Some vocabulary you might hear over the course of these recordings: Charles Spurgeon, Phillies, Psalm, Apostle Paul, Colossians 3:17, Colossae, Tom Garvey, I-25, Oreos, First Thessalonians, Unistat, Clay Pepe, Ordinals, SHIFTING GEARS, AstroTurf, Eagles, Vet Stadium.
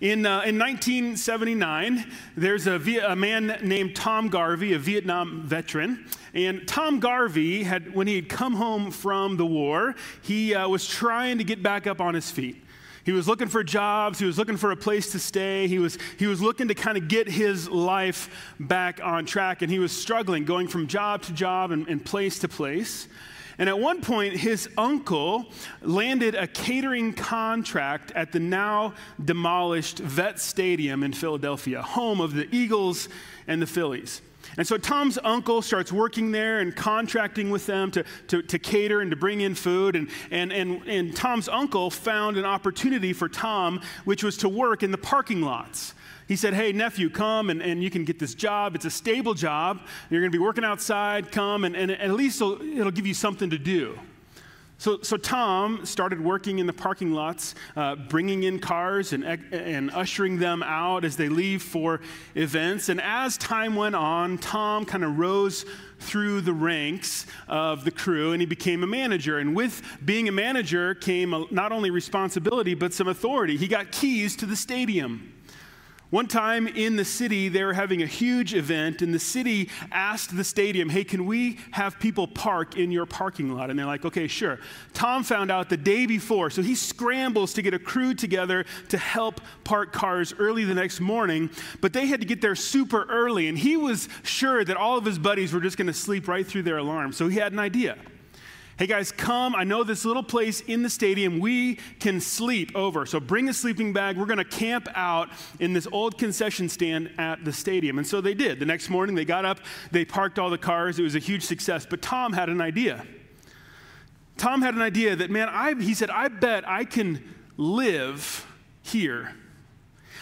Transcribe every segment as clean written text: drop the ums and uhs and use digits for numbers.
In 1979, there's a man named Tom Garvey, a Vietnam veteran. And Tom Garvey, when he had come home from the war, he was trying to get back up on his feet. He was looking for jobs. He was looking for a place to stay. He was looking to kind of get his life back on track. And he was struggling, going from job to job and place to place. And at one point, his uncle landed a catering contract at the now demolished Vet Stadium in Philadelphia, home of the Eagles and the Phillies. And so Tom's uncle starts working there and contracting with them to cater and to bring in food. And Tom's uncle found an opportunity for Tom, which was to work in the parking lots. He said, hey, nephew, come, and you can get this job. It's a stable job. You're going to be working outside. Come, and at least it'll give you something to do. So Tom started working in the parking lots, bringing in cars and ushering them out as they leave for events. And as time went on, Tom kind of rose through the ranks of the crew, and he became a manager. And with being a manager came not only responsibility, but some authority. He got keys to the stadium. One time in the city, they were having a huge event, and the city asked the stadium, hey, can we have people park in your parking lot? And they're like, okay, sure. Tom found out the day before, so he scrambles to get a crew together to help park cars early the next morning, but they had to get there super early, and he was sure that all of his buddies were just going to sleep right through their alarm, so he had an idea. Hey guys, come, I know this little place in the stadium we can sleep over. So bring a sleeping bag. We're going to camp out in this old concession stand at the stadium. And so they did. The next morning they got up, they parked all the cars. It was a huge success. But Tom had an idea. Tom had an idea that, man, he said, I bet I can live here.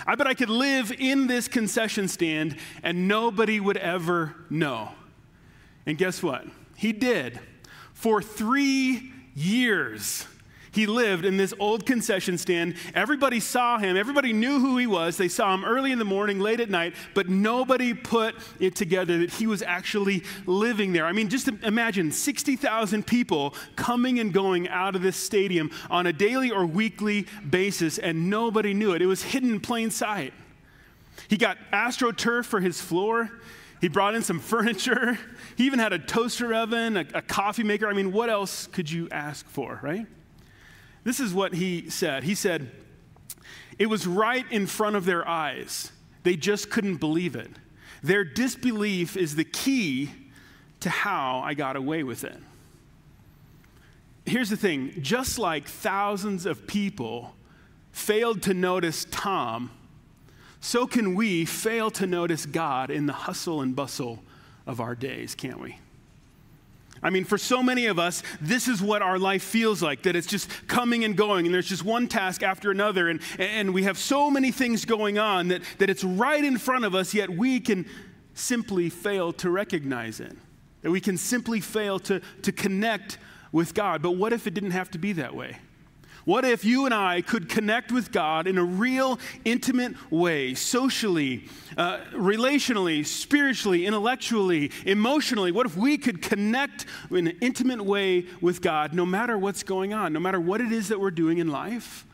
I bet I could live in this concession stand and nobody would ever know. And guess what? He did. For 3 years, he lived in this old concession stand. Everybody saw him. Everybody knew who he was. They saw him early in the morning, late at night, but nobody put it together that he was actually living there. I mean, just imagine 60,000 people coming and going out of this stadium on a daily or weekly basis, and nobody knew it. It was hidden in plain sight. He got AstroTurf for his floor. He brought in some furniture. He even had a toaster oven, a coffee maker. I mean, what else could you ask for, right? This is what he said. He said, it was right in front of their eyes. They just couldn't believe it. Their disbelief is the key to how I got away with it. Here's the thing. Just like thousands of people failed to notice Tom, so can we fail to notice God in the hustle and bustle of our days, can't we? I mean, for so many of us, this is what our life feels like, that it's just coming and going, and there's just one task after another, and we have so many things going on that it's right in front of us, yet we can simply fail to recognize it, that we can simply fail to connect with God. But what if it didn't have to be that way? What if you and I could connect with God in a real, intimate way, socially, relationally, spiritually, intellectually, emotionally? What if we could connect in an intimate way with God no matter what's going on, no matter what it is that we're doing in life,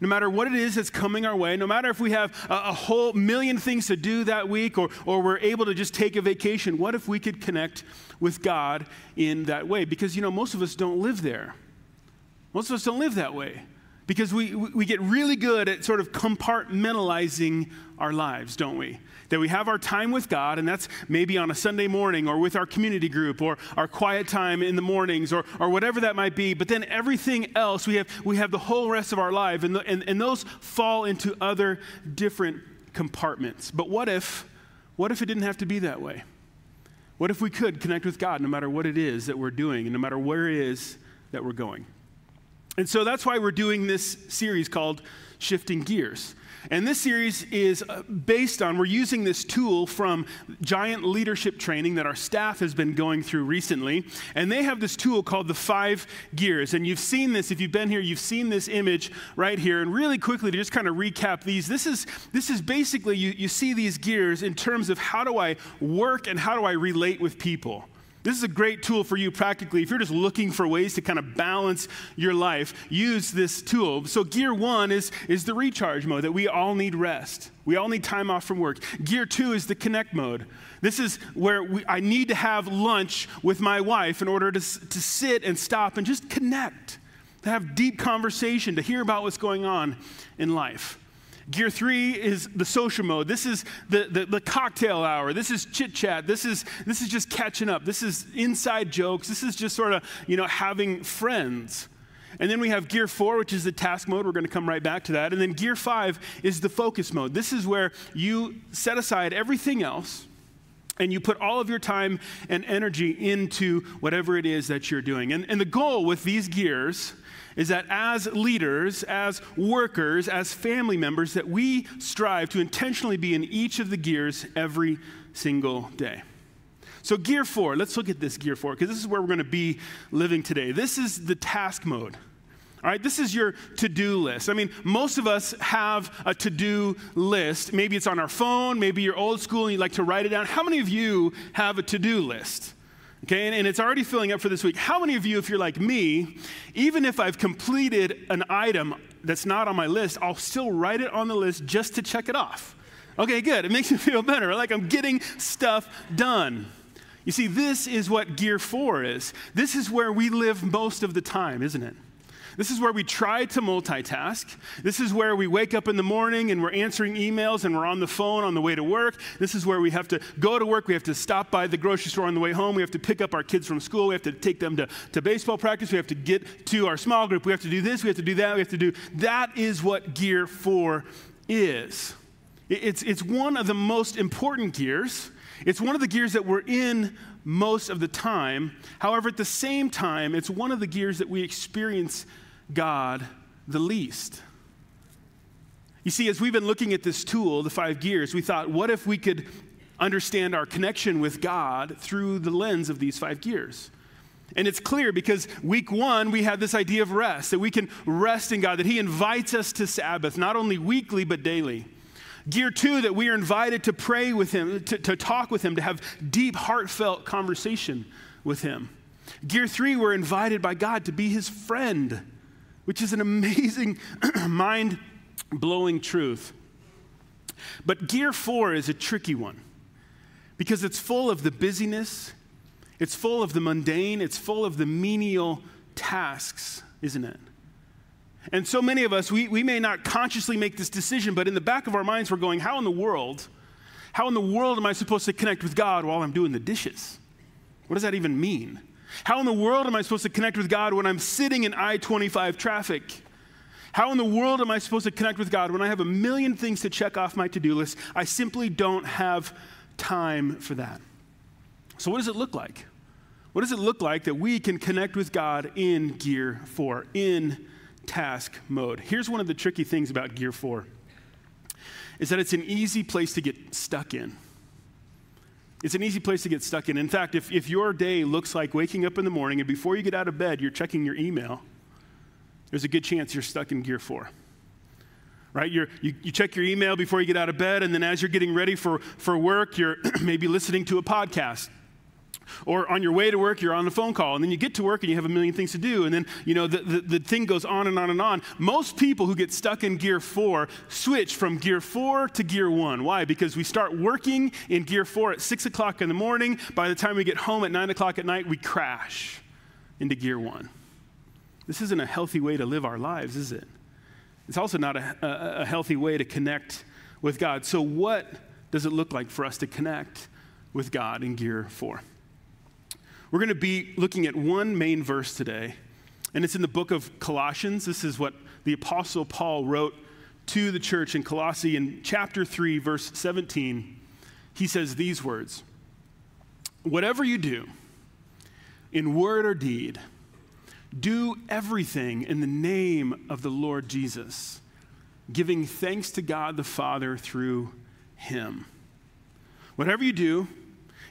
no matter what it is that's coming our way, no matter if we have a whole million things to do that week or we're able to just take a vacation? What if we could connect with God in that way? Because, you know, most of us don't live there. Most of us don't live that way because we get really good at sort of compartmentalizing our lives, don't we? That we have our time with God, and that's maybe on a Sunday morning or with our community group or our quiet time in the mornings or whatever that might be. But then everything else, we have the whole rest of our life, and those fall into other different compartments. But what if it didn't have to be that way? What if we could connect with God no matter what it is that we're doing and no matter where it is that we're going? And so that's why we're doing this series called Shifting Gears. And this series is based on, we're using this tool from Giant Leadership Training that our staff has been going through recently. And they have this tool called the 5 Gears. And you've seen this, if you've been here, you've seen this image right here. And really quickly, to just kind of recap these, this is basically, you see these gears in terms of how do I work and how do I relate with people. This is a great tool for you practically. If you're just looking for ways to kind of balance your life, use this tool. So gear one is the recharge mode, that we all need rest. We all need time off from work. Gear two is the connect mode. This is where I need to have lunch with my wife in order to sit and stop and just connect, to have deep conversation, to hear about what's going on in life. Gear three is the social mode. This is the cocktail hour. This is chit chat. This is just catching up. This is inside jokes. This is just sort of, you know, having friends. And then we have gear four, which is the task mode. We're going to come right back to that. And then gear five is the focus mode. This is where you set aside everything else and you put all of your time and energy into whatever it is that you're doing. And the goal with these gears is that as leaders, as workers, as family members, that we strive to intentionally be in each of the gears every single day. So gear four, let's look at this gear four, because this is where we're going to be living today. This is the task mode. All right, this is your to-do list. I mean, most of us have a to-do list. Maybe it's on our phone, maybe you're old school and you like to write it down. How many of you have a to-do list? Okay, and it's already filling up for this week. How many of you, if you're like me, even if I've completed an item that's not on my list, I'll still write it on the list just to check it off? Okay, good. It makes me feel better, like I'm getting stuff done. You see, this is what gear four is. This is where we live most of the time, isn't it? This is where we try to multitask. This is where we wake up in the morning and we're answering emails and we're on the phone on the way to work. This is where we have to go to work. We have to stop by the grocery store on the way home. We have to pick up our kids from school. We have to take them to baseball practice. We have to get to our small group. We have to do this. We have to do that. We have to do that. Is what gear four is. It's one of the most important gears. It's one of the gears that we're in most of the time. However, at the same time, it's one of the gears that we experience God the least. You see, as we've been looking at this tool, the 5 gears, we thought, what if we could understand our connection with God through the lens of these 5 gears? And it's clear because week one, we had this idea of rest, that we can rest in God, that He invites us to Sabbath, not only weekly, but daily. Gear two, that we are invited to pray with Him, to talk with Him, to have deep, heartfelt conversation with Him. Gear three, we're invited by God to be His friend, which is an amazing, mind-blowing truth. But gear four is a tricky one because it's full of the busyness, it's full of the mundane, it's full of the menial tasks, isn't it? And so many of us, we may not consciously make this decision, but in the back of our minds, we're going, how in the world am I supposed to connect with God while I'm doing the dishes? What does that even mean? How in the world am I supposed to connect with God when I'm sitting in I-25 traffic? How in the world am I supposed to connect with God when I have a million things to check off my to-do list? I simply don't have time for that. So what does it look like? What does it look like that we can connect with God in gear four, in task mode? Here's one of the tricky things about gear four, is that it's an easy place to get stuck in. It's an easy place to get stuck in. In fact, if your day looks like waking up in the morning and before you get out of bed, you're checking your email, there's a good chance you're stuck in gear four. Right? You check your email before you get out of bed, and then as you're getting ready for work, you're maybe listening to a podcast. Or on your way to work, you're on a phone call, and then you get to work and you have a million things to do, and then, you know, the thing goes on and on and on. Most people who get stuck in gear four switch from gear four to gear one. Why? Because we start working in gear four at 6 o'clock in the morning. By the time we get home at 9 o'clock at night, we crash into gear one. This isn't a healthy way to live our lives, is it? It's also not a healthy way to connect with God. So what does it look like for us to connect with God in gear four? We're going to be looking at one main verse today, and it's in the book of Colossians. This is what the Apostle Paul wrote to the church in Colossae in chapter 3, verse 17. He says these words, "Whatever you do, in word or deed, do everything in the name of the Lord Jesus, giving thanks to God the Father through Him." Whatever you do,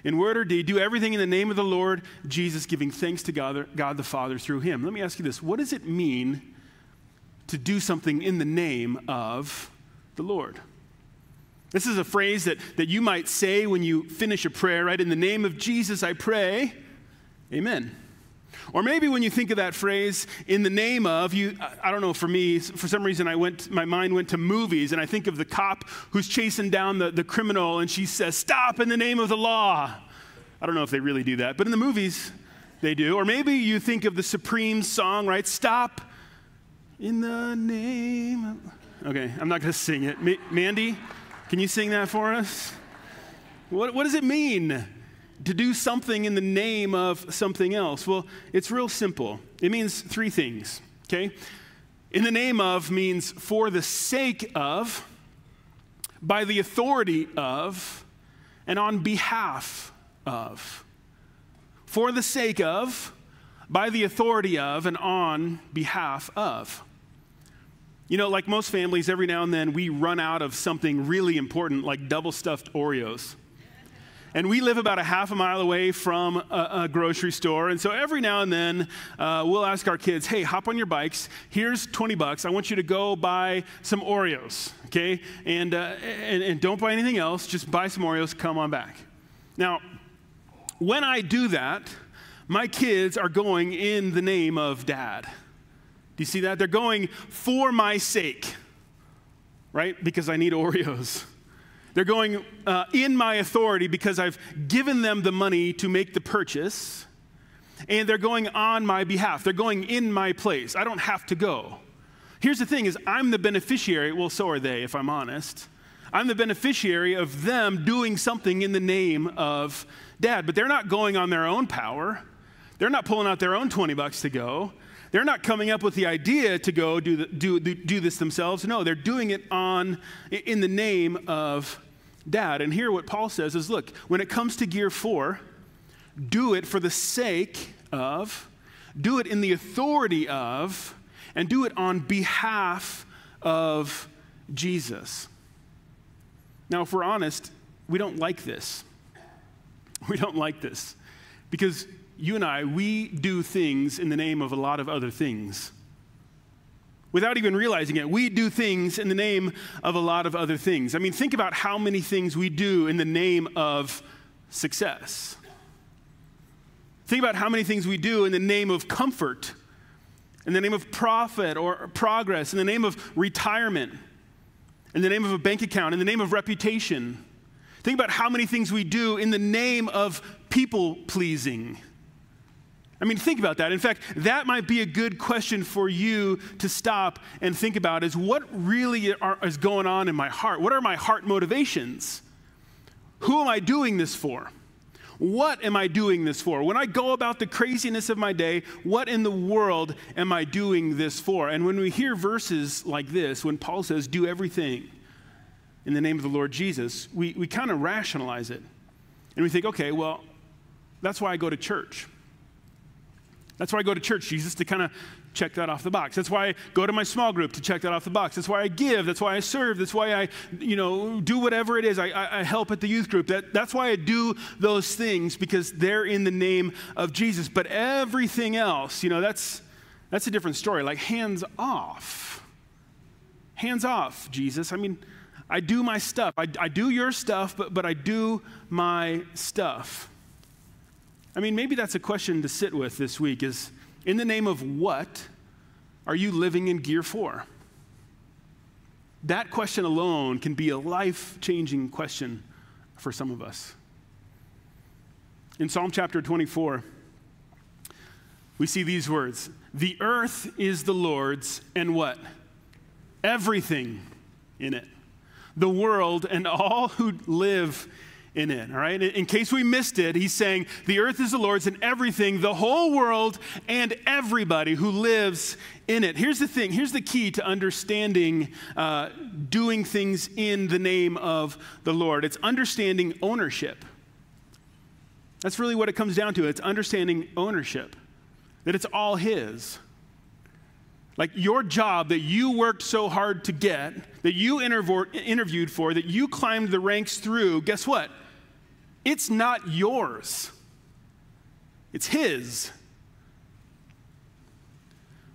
in word or deed, do everything in the name of the Lord Jesus, giving thanks to God the Father through Him. Let me ask you this. What does it mean to do something in the name of the Lord? This is a phrase that you might say when you finish a prayer, right? In the name of Jesus, I pray. Amen. Or maybe when you think of that phrase, in the name of, I don't know, for me, for some reason my mind went to movies, and I think of the cop who's chasing down the criminal, and she says, stop in the name of the law. I don't know if they really do that, but in the movies they do. Or maybe you think of the Supreme song, right? Stop in the name of... Okay, I'm not going to sing it. Mandy, can you sing that for us? What does it mean? To do something in the name of something else? Well, it's real simple. It means three things, okay? In the name of means for the sake of, by the authority of, and on behalf of. For the sake of, by the authority of, and on behalf of. You know, like most families, every now and then we run out of something really important, like double-stuffed Oreos. And we live about a half a mile away from a grocery store. And so every now and then we'll ask our kids, hey, hop on your bikes. Here's 20 bucks. I want you to go buy some Oreos, okay? And don't buy anything else. Just buy some Oreos. Come on back. Now, when I do that, my kids are going in the name of Dad. Do you see that? They're going for my sake, right? Because I need Oreos. They're going in my authority because I've given them the money to make the purchase, and they're going on my behalf. They're going in my place. I don't have to go. Here's the thing is I'm the beneficiary. Well, so are they, if I'm honest. I'm the beneficiary of them doing something in the name of Dad, but they're not going on their own power. They're not pulling out their own 20 bucks to go. They're not coming up with the idea to go do this themselves. No, they're doing it in the name of Dad. And here what Paul says is, look, when it comes to gear 4, do it for the sake of, do it in the authority of, and do it on behalf of Jesus. Now, if we're honest, we don't like this. We don't like this because you and I, we do things in the name of a lot of other things. Without even realizing it, we do things in the name of a lot of other things. I mean, think about how many things we do in the name of success. Think about how many things we do in the name of comfort, in the name of profit or progress, in the name of retirement, in the name of a bank account, in the name of reputation. Think about how many things we do in the name of people-pleasing. I mean, think about that. In fact, that might be a good question for you to stop and think about is what really is going on in my heart? What are my heart motivations? Who am I doing this for? What am I doing this for? When I go about the craziness of my day, what in the world am I doing this for? And when we hear verses like this, when Paul says, do everything in the name of the Lord Jesus, we kind of rationalize it. And we think, okay, well, that's why I go to church. That's why I go to church, Jesus, to kind of check that off the box. That's why I go to my small group to check that off the box. That's why I give. That's why I serve. That's why I, you know, do whatever it is. I help at the youth group. That's why I do those things, because they're in the name of Jesus. But everything else, you know, that's a different story. Like, hands off. Hands off, Jesus. I mean, I do my stuff. I do your stuff, but I do my stuff. I mean, maybe that's a question to sit with this week is, in the name of what are you living in gear for? That question alone can be a life-changing question for some of us. In Psalm chapter 24, we see these words, the earth is the Lord's and what? Everything in it. The world and all who live in it, all right? In case we missed it, he's saying, the earth is the Lord's and everything, the whole world and everybody who lives in it. Here's the thing, here's the key to understanding doing things in the name of the Lord. It's understanding ownership. That's really what it comes down to. It's understanding ownership, that it's all his. Like your job that you worked so hard to get, that you interviewed for, that you climbed the ranks through, guess what? It's not yours. It's his.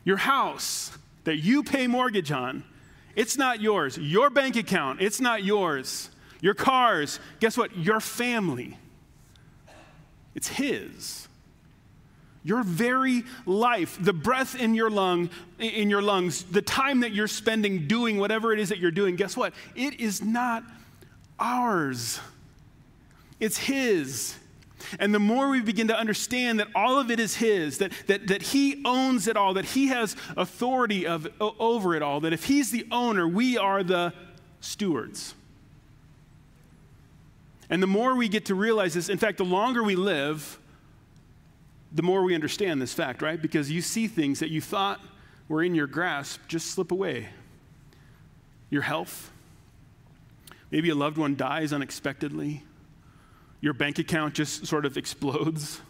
Your house that you pay mortgage on, it's not yours. Your bank account, it's not yours. Your cars, guess what? Your family, it's his. Your very life, the breath in your lungs, the time that you're spending doing whatever it is that you're doing, guess what? It is not ours. It's His. And the more we begin to understand that all of it is His, that He owns it all, that He has authority over it all, that if He's the owner, we are the stewards. And the more we get to realize this, in fact, the longer we live, the more we understand this fact, right? Because you see things that you thought were in your grasp just slip away. Your health. Maybe a loved one dies unexpectedly. Your bank account just sort of explodes.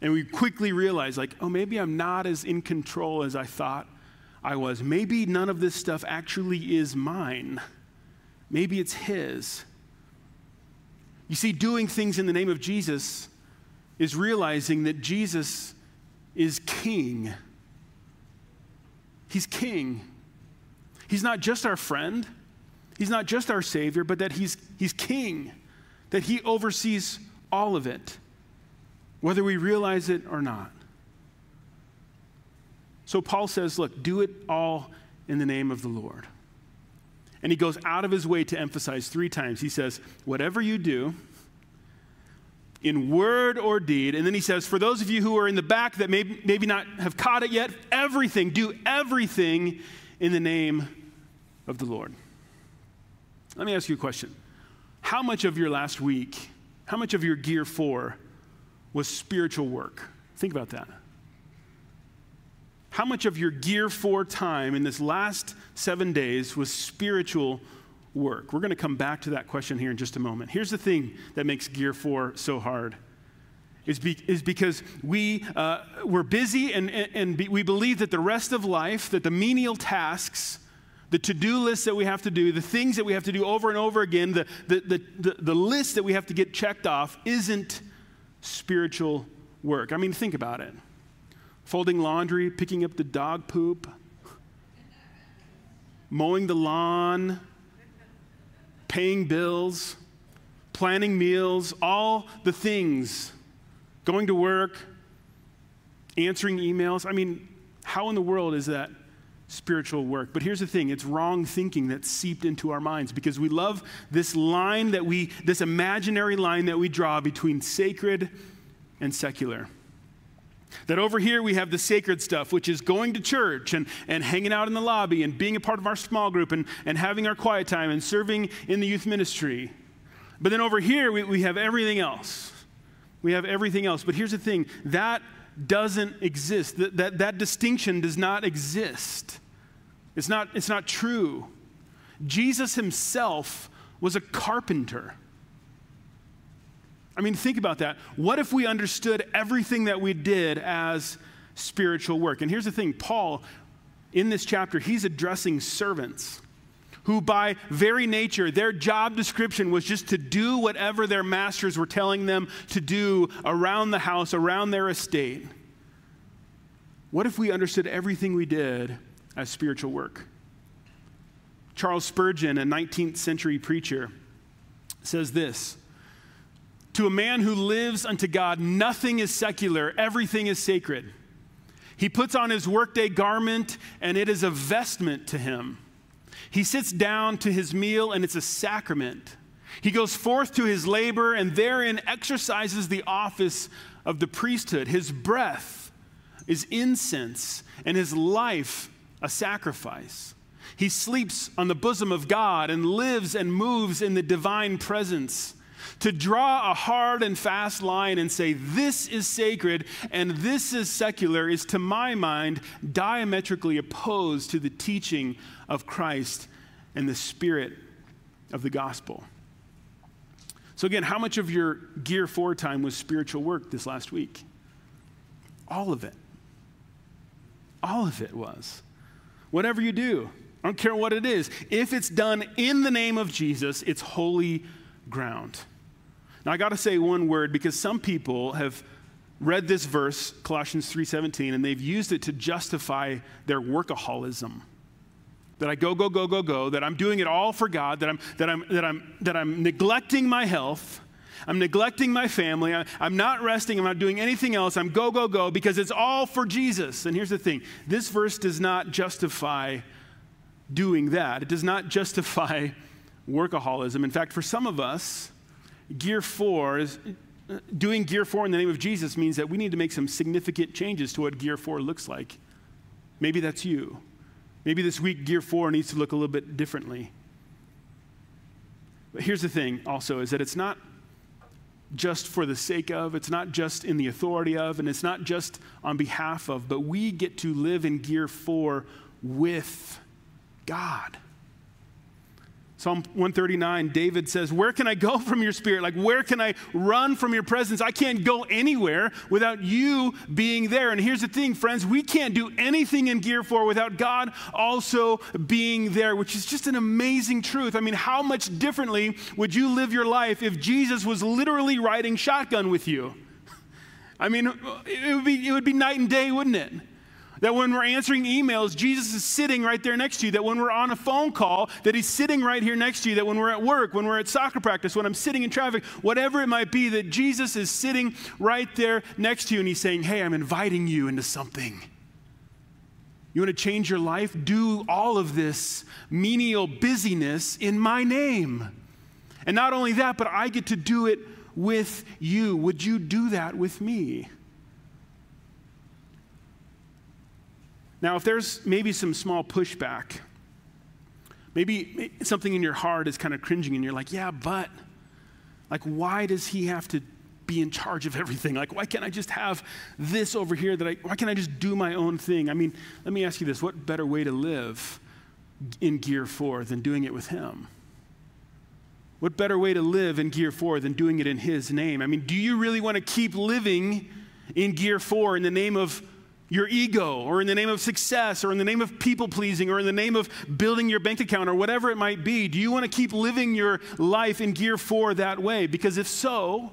And we quickly realize, like, oh, maybe I'm not as in control as I thought I was. Maybe none of this stuff actually is mine. Maybe it's His. You see, doing things in the name of Jesus is realizing that Jesus is King. He's King. He's not just our friend. He's not just our Savior, but that He's King. That He oversees all of it, whether we realize it or not. So Paul says, look, do it all in the name of the Lord. And he goes out of his way to emphasize three times. He says, whatever you do, in word or deed, and then he says, for those of you who are in the back that maybe not have caught it yet, everything, do everything in the name of the Lord. Let me ask you a question. How much of your last week, how much of your Gear 4 was spiritual work? Think about that. How much of your Gear 4 time in this last 7 days was spiritual work? We're going to come back to that question here in just a moment. Here's the thing that makes Gear 4 so hard. Is because we're busy and we believe that the rest of life, that the menial tasks, the to-do lists that we have to do, the things that we have to do over and over again, the list that we have to get checked off isn't spiritual work. I mean, think about it. Folding laundry, picking up the dog poop, mowing the lawn, paying bills, planning meals, all the things, going to work, answering emails. I mean, how in the world is that spiritual work? But here's the thing, it's wrong thinking that's seeped into our minds because we love this line that this imaginary line that we draw between sacred and secular. That over here we have the sacred stuff, which is going to church and hanging out in the lobby and being a part of our small group and having our quiet time and serving in the youth ministry. But then over here we have everything else. We have everything else. But here's the thing, that doesn't exist. That distinction does not exist. It's not true. Jesus Himself was a carpenter. I mean, think about that. What if we understood everything that we did as spiritual work? And here's the thing, Paul, in this chapter, he's addressing servants who by very nature, their job description was just to do whatever their masters were telling them to do around the house, around their estate. What if we understood everything we did as spiritual work? Charles Spurgeon, a 19th century preacher, says this, "To a man who lives unto God, nothing is secular, everything is sacred. He puts on his workday garment, and it is a vestment to him. He sits down to his meal, and it's a sacrament. He goes forth to his labor, and therein exercises the office of the priesthood. His breath is incense, and his life a sacrifice. He sleeps on the bosom of God, and lives and moves in the divine presence. To draw a hard and fast line and say, this is sacred and this is secular, is to my mind diametrically opposed to the teaching of Christ and the spirit of the gospel." So again, how much of your Gear 4 time was spiritual work this last week? All of it. All of it was. Whatever you do, I don't care what it is, if it's done in the name of Jesus, it's holy ground. Now, I got to say one word because some people have read this verse, Colossians 3:17, and they've used it to justify their workaholism. That I go, go, go, go, go, that I'm doing it all for God, that I'm neglecting my health, I'm neglecting my family. I'm not resting. I'm not doing anything else. I'm go, go, go, because it's all for Jesus. And here's the thing. This verse does not justify doing that. It does not justify workaholism. In fact, for some of us, doing gear four in the name of Jesus means that we need to make some significant changes to what gear four looks like. Maybe that's you. Maybe this week gear four needs to look a little bit differently. But here's the thing also, is that it's not just for the sake of, it's not just in the authority of, and it's not just on behalf of, but we get to live in gear four with God. Psalm 139, David says, where can I go from your spirit? Like, where can I run from your presence? I can't go anywhere without you being there. And here's the thing, friends, we can't do anything in gear four without God also being there, which is just an amazing truth. I mean, how much differently would you live your life if Jesus was literally riding shotgun with you? I mean, it would be night and day, wouldn't it? That when we're answering emails, Jesus is sitting right there next to you. That when we're on a phone call, that he's sitting right here next to you. That when we're at work, when we're at soccer practice, when I'm sitting in traffic, whatever it might be, that Jesus is sitting right there next to you and he's saying, hey, I'm inviting you into something. You want to change your life? Do all of this menial busyness in my name. And not only that, but I get to do it with you. Would you do that with me? Now, if there's maybe some small pushback, maybe something in your heart is kind of cringing and you're like, yeah, but like, why does he have to be in charge of everything? Like, why can't I just have this over here? Why can't I just do my own thing? I mean, let me ask you this. What better way to live in gear four than doing it with him? What better way to live in gear four than doing it in his name? I mean, do you really want to keep living in gear four in the name of your ego, or in the name of success, or in the name of people pleasing, or in the name of building your bank account, or whatever it might be? Do you want to keep living your life in gear four that way? Because if so,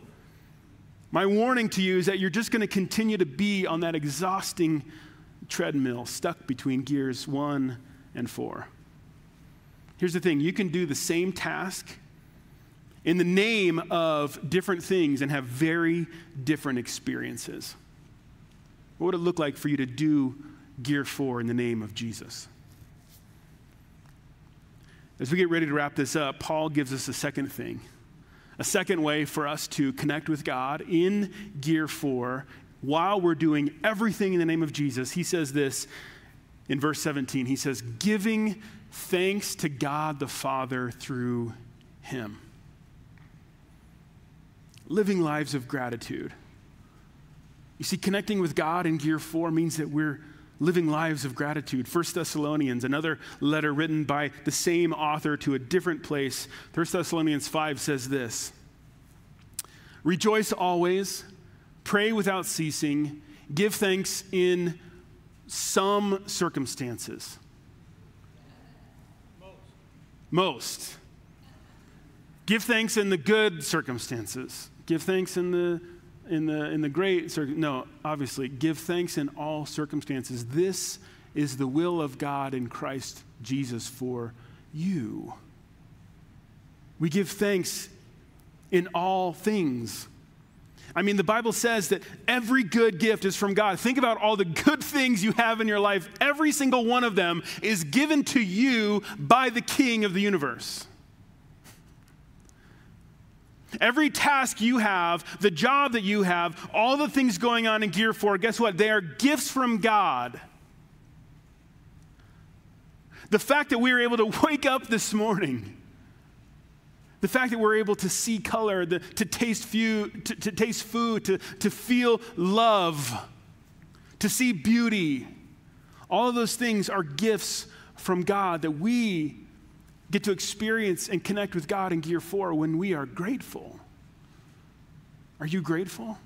my warning to you is that you're just going to continue to be on that exhausting treadmill, stuck between gears 1 and 4. Here's the thing. You can do the same task in the name of different things and have very different experiences. What would it look like for you to do gear four in the name of Jesus? As we get ready to wrap this up, Paul gives us a second thing, a second way for us to connect with God in gear four while we're doing everything in the name of Jesus. He says this in verse 17. He says, giving thanks to God the Father through him. Living lives of gratitude. You see, connecting with God in gear four means that we're living lives of gratitude. First Thessalonians, another letter written by the same author to a different place. First Thessalonians 5 says this, rejoice always, pray without ceasing, give thanks in some circumstances. Most. Give thanks in the good circumstances. Give thanks in the great, no, obviously, give thanks in all circumstances. This is the will of God in Christ Jesus for you. We give thanks in all things. I mean, the Bible says that every good gift is from God. Think about all the good things you have in your life. Every single one of them is given to you by the King of the universe. Every task you have, the job that you have, all the things going on in gear four, guess what? They are gifts from God. The fact that we were able to wake up this morning, the fact that we're able to see color, to taste food, to feel love, to see beauty, all of those things are gifts from God that we get to experience and connect with God in gear four when we are grateful. Are you grateful?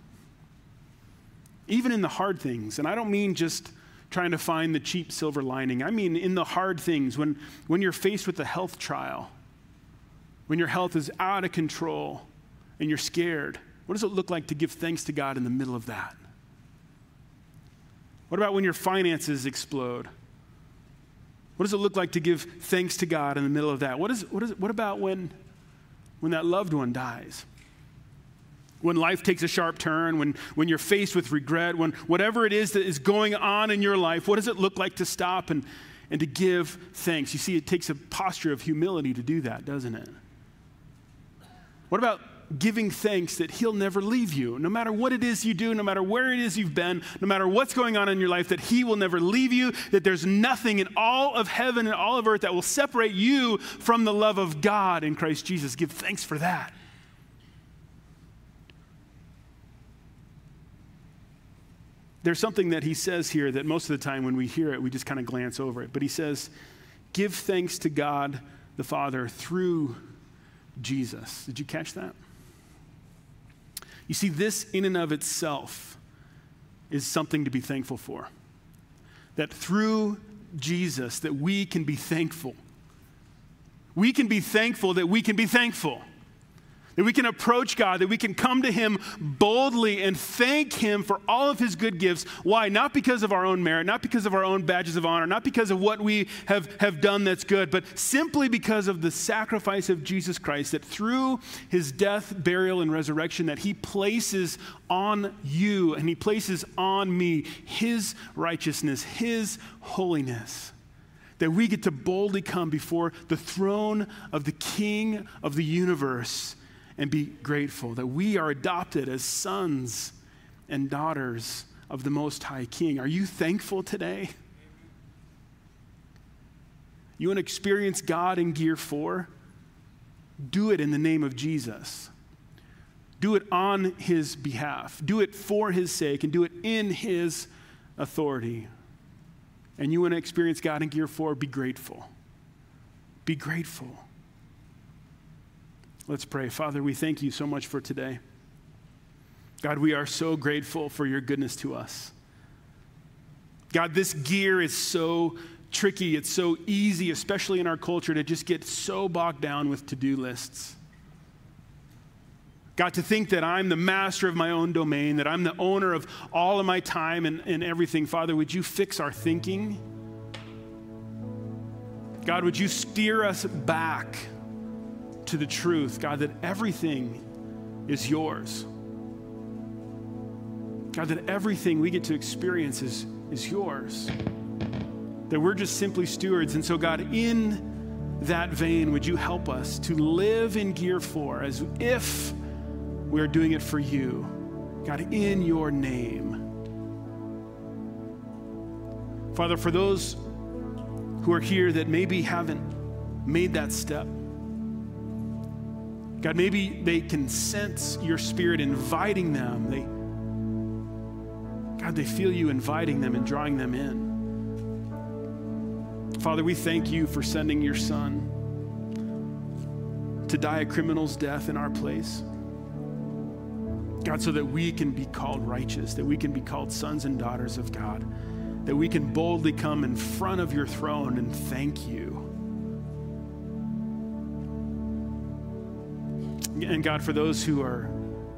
Even in the hard things, and I don't mean just trying to find the cheap silver lining. I mean in the hard things, when you're faced with a health trial, when your health is out of control and you're scared, what does it look like to give thanks to God in the middle of that? What about when your finances explode? What does it look like to give thanks to God in the middle of that? What about when that loved one dies? when life takes a sharp turn, when you're faced with regret, when whatever it is that is going on in your life, what does it look like to stop and to give thanks? You see, it takes a posture of humility to do that, doesn't it? What about giving thanks that he'll never leave you? No matter what it is you do, no matter where it is you've been, no matter what's going on in your life, that he will never leave you, that there's nothing in all of heaven and all of earth that will separate you from the love of God in Christ Jesus. Give thanks for that. There's something that he says here that most of the time when we hear it, we just kind of glance over it. But he says, give thanks to God the Father through Jesus. Did you catch that? You see, this in and of itself is something to be thankful for. That through Jesus, that we can be thankful. We can be thankful that we can be thankful. That we can approach God, that we can come to him boldly and thank him for all of his good gifts. Why? Not because of our own merit, not because of our own badges of honor, not because of what we have done that's good, but simply because of the sacrifice of Jesus Christ, that through his death, burial, and resurrection, that he places on you and he places on me his righteousness, his holiness. That we get to boldly come before the throne of the King of the universe and be grateful that we are adopted as sons and daughters of the Most High King. Are you thankful today? You want to experience God in gear 4? Do it in the name of Jesus. Do it on his behalf. Do it for his sake and do it in his authority. And you want to experience God in gear 4? Be grateful. Be grateful. Let's pray. Father, we thank you so much for today. God, we are so grateful for your goodness to us. God, this gear is so tricky. It's so easy, especially in our culture, to just get so bogged down with to-do lists. God, to think that I'm the master of my own domain, that I'm the owner of all of my time and everything. Father, would you fix our thinking? God, would you steer us back to the truth, God, that everything is yours. God, that everything we get to experience is yours. That we're just simply stewards. And so, God, in that vein, would you help us to live in gear 4 as if we're doing it for you. God, in your name. Father, for those who are here that maybe haven't made that step, God, maybe they can sense your Spirit inviting them. God, they feel you inviting them and drawing them in. Father, we thank you for sending your Son to die a criminal's death in our place. God, so that we can be called righteous, that we can be called sons and daughters of God, that we can boldly come in front of your throne and thank you. And God, for those who are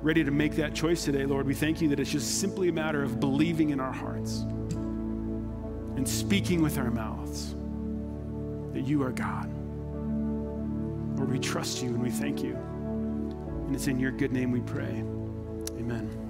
ready to make that choice today, Lord, we thank you that it's just simply a matter of believing in our hearts and speaking with our mouths that you are God. Lord, we trust you and we thank you. And it's in your good name we pray. Amen.